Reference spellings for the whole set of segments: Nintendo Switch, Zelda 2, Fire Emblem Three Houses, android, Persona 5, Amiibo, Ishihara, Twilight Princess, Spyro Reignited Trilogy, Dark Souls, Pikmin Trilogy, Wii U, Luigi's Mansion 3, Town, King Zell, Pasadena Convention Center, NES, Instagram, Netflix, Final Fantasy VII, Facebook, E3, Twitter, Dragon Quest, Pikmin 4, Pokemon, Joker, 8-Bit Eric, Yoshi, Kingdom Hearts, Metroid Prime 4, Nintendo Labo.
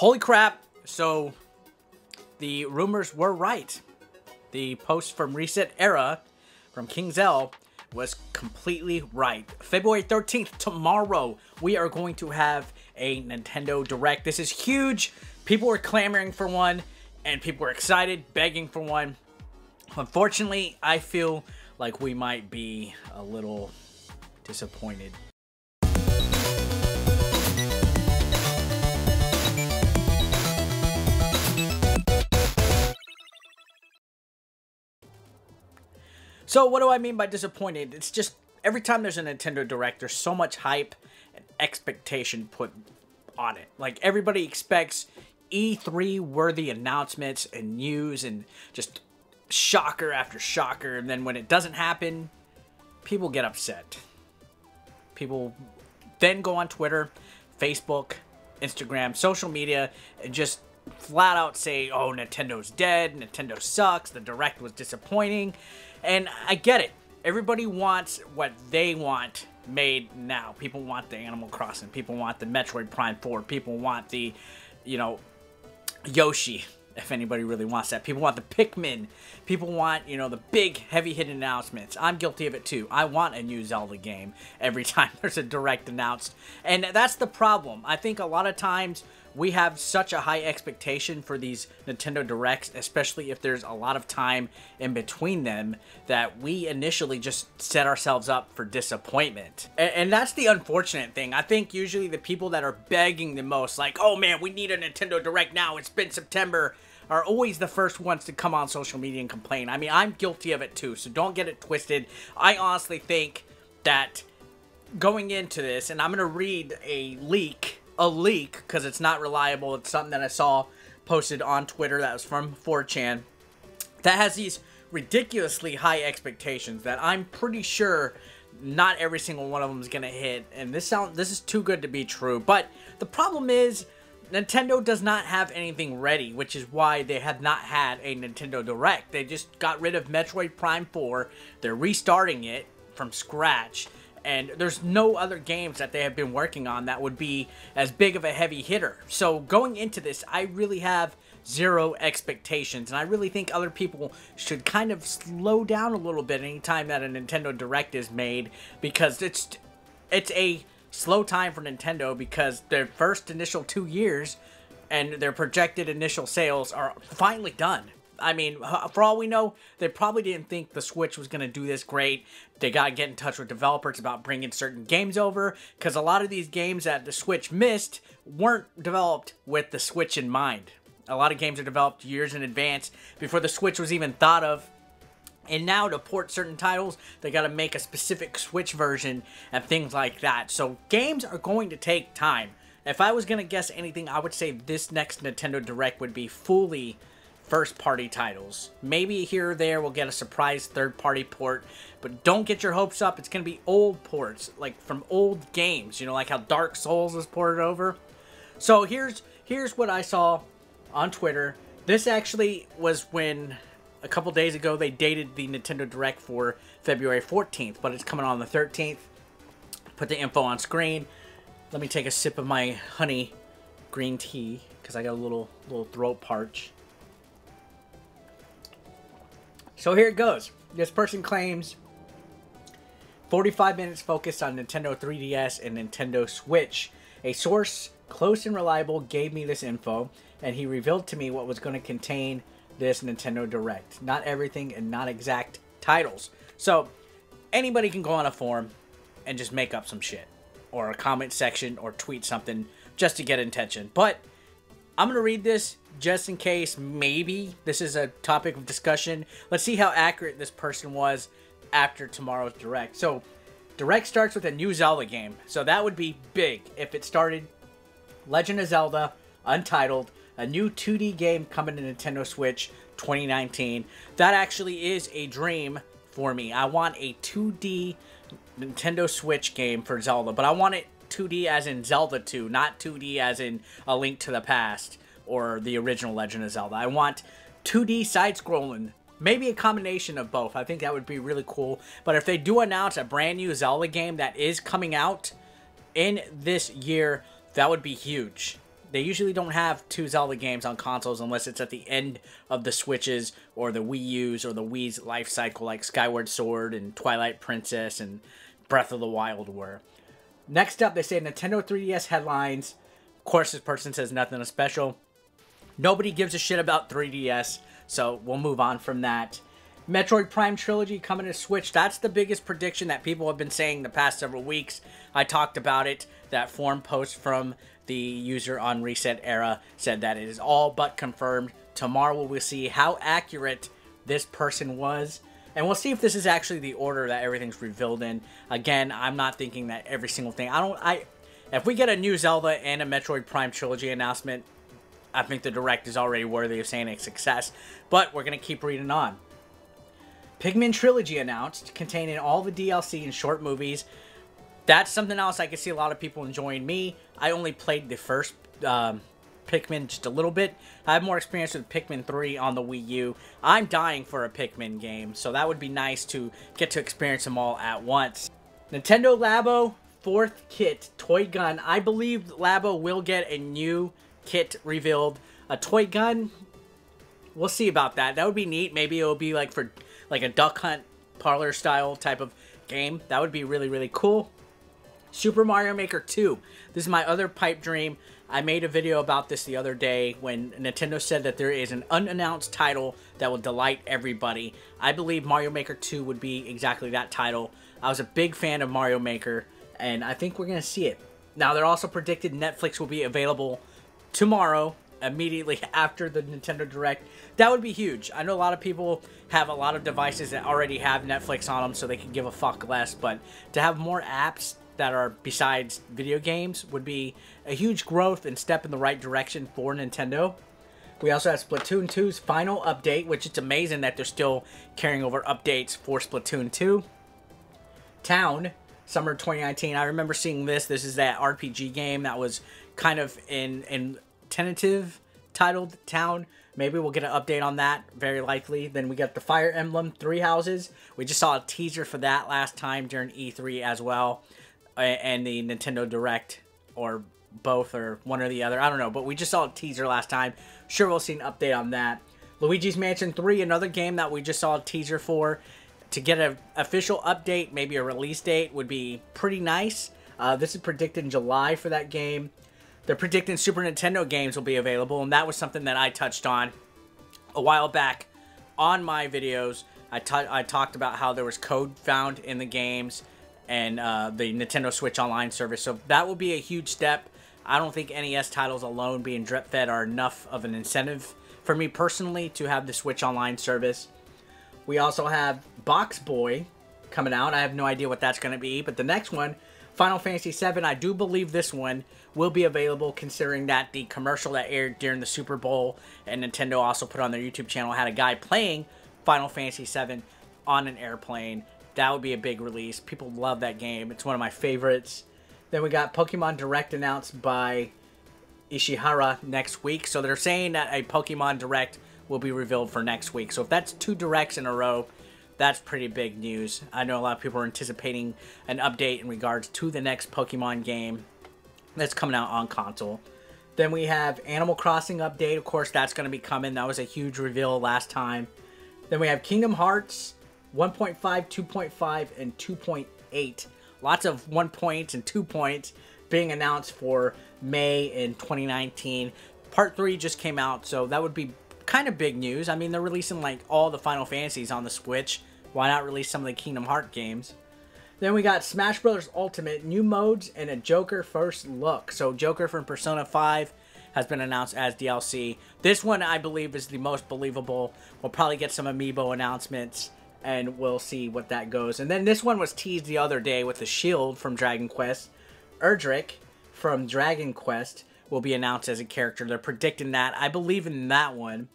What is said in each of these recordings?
Holy crap. So the rumors were right. The post from Reset Era from King Zell was completely right. February 13th, tomorrow, we are going to have a Nintendo Direct. This is huge. People are clamoring for one, and people are excited, begging for one. Unfortunately, I feel like we might be a little disappointed. So what do I mean by disappointed? It's just every time there's a Nintendo Direct, there's so much hype and expectation put on it. Like, everybody expects E3-worthy announcements and news and just shocker after shocker. And then when it doesn't happen, people get upset. People then go on Twitter, Facebook, Instagram, social media, and just flat out say, oh, Nintendo's dead, Nintendo sucks, the Direct was disappointing. And I get it. Everybody wants what they want made now. People want the Animal Crossing. People want the Metroid Prime 4. People want the, you know, Yoshi, if anybody really wants that. People want the Pikmin. People want, you know, the big, heavy-hitting announcements. I'm guilty of it, too. I want a new Zelda game every time there's a Direct announced. And that's the problem. I think a lot of times we have such a high expectation for these Nintendo Directs, especially if there's a lot of time in between them, that we initially just set ourselves up for disappointment. And that's the unfortunate thing. I think usually the people that are begging the most, like, oh man, we need a Nintendo Direct now, it's been September, are always the first ones to come on social media and complain. I mean, I'm guilty of it too, so don't get it twisted. I honestly think that going into this, and I'm gonna read a leak, because it's not reliable. It's something that I saw posted on Twitter that was from 4chan that has these ridiculously high expectations that I'm pretty sure not every single one of them is going to hit. And this is too good to be true. But the problem is Nintendo does not have anything ready, which is why they have not had a Nintendo Direct. They just got rid of Metroid Prime 4. They're restarting it from scratch. And there's no other games that they have been working on that would be as big of a heavy hitter. So going into this, I really have zero expectations. And I really think other people should kind of slow down a little bit anytime that a Nintendo Direct is made. Because it's a slow time for Nintendo, because their first initial 2 years and their projected initial sales are finally done. I mean, for all we know, they probably didn't think the Switch was going to do this great. They got to get in touch with developers about bringing certain games over, because a lot of these games that the Switch missed weren't developed with the Switch in mind. A lot of games are developed years in advance before the Switch was even thought of. And now to port certain titles, they got to make a specific Switch version and things like that. So games are going to take time. If I was going to guess anything, I would say this next Nintendo Direct would be fully first-party titles. Maybe here or there we'll get a surprise third-party port, but don't get your hopes up. It's going to be old ports, like from old games, you know, like how Dark Souls was ported over. So here's what I saw on Twitter. This actually was when, a couple days ago, they dated the Nintendo Direct for February 14th, but it's coming on the 13th. Put the info on screen. Let me take a sip of my honey green tea, because I got a little throat parch. So here it goes. This person claims 45 minutes focused on Nintendo 3DS and Nintendo Switch. A source close and reliable gave me this info, and he revealed to me what was going to contain this Nintendo Direct. Not everything and not exact titles. So anybody can go on a forum and just make up some shit, or a comment section, or tweet something just to get attention. But I'm going to read this just in case maybe this is a topic of discussion. Let's see how accurate this person was after tomorrow's Direct. So, Direct starts with a new Zelda game. So that would be big if it started Legend of Zelda Untitled, a new 2D game coming to Nintendo Switch 2019. That actually is a dream for me. I want a 2D Nintendo Switch game for Zelda, but I want it 2D as in Zelda 2, not 2D as in A Link to the Past or the original Legend of Zelda. I want 2D side-scrolling, maybe a combination of both. I think that would be really cool. But if they do announce a brand new Zelda game that is coming out in this year, that would be huge. They usually don't have two Zelda games on consoles unless it's at the end of the Switches or the Wii U's or the Wii's life cycle, like Skyward Sword and Twilight Princess and Breath of the Wild were. Next up, they say Nintendo 3DS headlines. Of course, this person says nothing special. Nobody gives a shit about 3DS, so we'll move on from that. Metroid Prime Trilogy coming to Switch. That's the biggest prediction that people have been saying the past several weeks. I talked about it. That forum post from the user on Reset Era said that it is all but confirmed. Tomorrow we'll see how accurate this person was. And we'll see if this is actually the order that everything's revealed in. Again, I'm not thinking that every single thing. If we get a new Zelda and a Metroid Prime Trilogy announcement, I think the Direct is already worthy of saying a success. But we're going to keep reading on. Pikmin Trilogy announced, containing all the DLC and short movies. That's something else I could see a lot of people enjoying. Me, I only played the first Pikmin just a little bit. I have more experience with Pikmin 3 on the Wii U. I'm dying for a Pikmin game, so that would be nice to get to experience them all at once. Nintendo Labo, 4th kit, toy gun. I believe Labo will get a new kit revealed. A toy gun? We'll see about that. That would be neat. Maybe it'll be like for... like a Duck Hunt parlor style type of game. That would be really, really cool. Super Mario Maker 2. This is my other pipe dream. I made a video about this the other day when Nintendo said that there is an unannounced title that will delight everybody. I believe Mario Maker 2 would be exactly that title. I was a big fan of Mario Maker, and I think we're going to see it. Now, they're also predicted Netflix will be available tomorrow, immediately after the Nintendo Direct. That would be huge. I know a lot of people have a lot of devices that already have Netflix on them, so they can give a fuck less, but to have more apps that are besides video games would be a huge growth and step in the right direction for Nintendo. We also have Splatoon 2's final update, which it's amazing that they're still carrying over updates for Splatoon 2. Town, summer 2019. I remember seeing this. This is that RPG game that was kind of in tentative titled Town. Maybe we'll get an update on that, very likely. Then we got the Fire Emblem Three Houses. We just saw a teaser for that last time during E3 as well, and the Nintendo Direct, or both, or one or the other, I don't know, but we just saw a teaser last time. Sure, we'll see an update on that. Luigi's Mansion 3, another game that we just saw a teaser for. To get an official update, maybe a release date, would be pretty nice. This is predicted in July for that game. They're predicting Super Nintendo games will be available, and that was something that I touched on a while back on my videos. I talked about how there was code found in the games and the Nintendo Switch Online service, so that will be a huge step. I don't think NES titles alone being drip-fed are enough of an incentive for me personally to have the Switch Online service. We also have Box Boy coming out. I have no idea what that's going to be, but the next one, Final Fantasy VII, I do believe this one will be available, considering that the commercial that aired during the Super Bowl and Nintendo also put on their YouTube channel had a guy playing Final Fantasy VII on an airplane. That would be a big release. People love that game. It's one of my favorites. Then we got Pokemon Direct announced by Ishihara next week. So they're saying that a Pokemon Direct will be revealed for next week. So if that's two Directs in a row, that's pretty big news. I know a lot of people are anticipating an update in regards to the next Pokemon game that's coming out on console. Then we have Animal Crossing update. Of course, that's going to be coming. That was a huge reveal last time. Then we have Kingdom Hearts 1.5, 2.5, and 2.8. Lots of 1 points and 2 points being announced for May in 2019. Part 3 just came out, so that would be kind of big news. I mean, they're releasing like all the Final Fantasies on the Switch. Why not release some of the Kingdom Hearts games? Then we got Smash Bros. Ultimate, new modes, and a Joker first look. So Joker from Persona 5 has been announced as DLC. This one, I believe, is the most believable. We'll probably get some Amiibo announcements, and we'll see what that goes. And then this one was teased the other day with the shield from Dragon Quest. Erdrick from Dragon Quest will be announced as a character. They're predicting that. I believe in that one.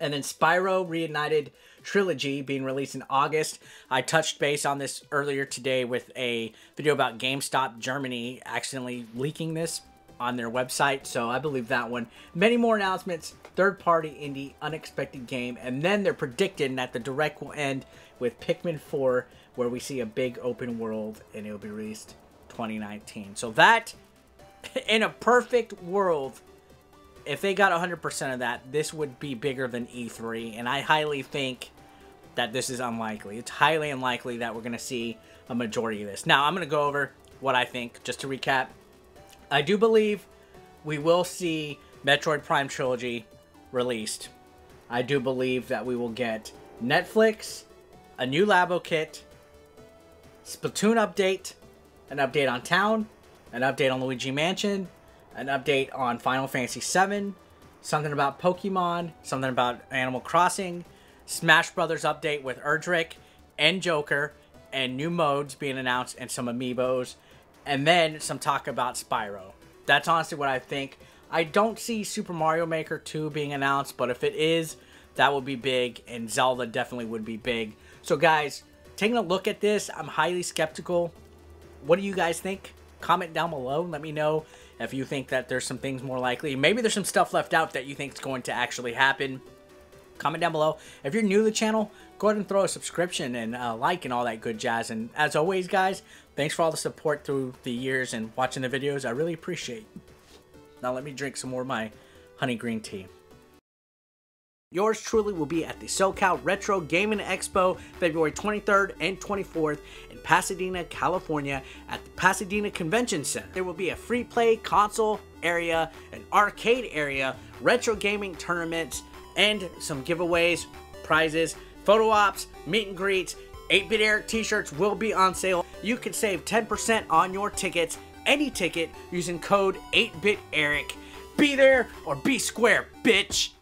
And then Spyro Reignited Trilogy being released in August. I touched base on this earlier today with a video about GameStop Germany accidentally leaking this on their website, so I believe that one. Many more announcements, third-party indie, unexpected game, and then they're predicting that the Direct will end with Pikmin 4, where we see a big open world, and it will be released 2019. So that, in a perfect world, if they got 100% of that, this would be bigger than E3, and I highly think that this is unlikely. It's highly unlikely that we're going to see a majority of this. Now, I'm going to go over what I think, just to recap. I do believe we will see Metroid Prime Trilogy released. I do believe that we will get Netflix, a new Labo kit, Splatoon update, an update on Town, an update on Luigi Mansion, an update on Final Fantasy VII, something about Pokemon, something about Animal Crossing, Smash Brothers update with Erdrick and Joker, and new modes being announced and some Amiibos, and then some talk about Spyro. That's honestly what I think. I don't see Super Mario Maker 2 being announced, but if it is, that would be big, and Zelda definitely would be big. So guys, taking a look at this, I'm highly skeptical. What do you guys think? Comment down below and let me know if you think that there's some things more likely. Maybe there's some stuff left out that you think is going to actually happen. Comment down below. If you're new to the channel, go ahead and throw a subscription and a like and all that good jazz. And as always, guys, thanks for all the support through the years and watching the videos. I really appreciate it. Now let me drink some more of my honey green tea. Yours truly will be at the SoCal Retro Gaming Expo February 23rd and 24th in Pasadena, California at the Pasadena Convention Center. There will be a free play console area, an arcade area, retro gaming tournaments, and some giveaways, prizes, photo ops, meet and greets. 8-Bit Eric t-shirts will be on sale. You can save 10% on your tickets, any ticket, using code 8-Bit Eric. Be there or be square, bitch!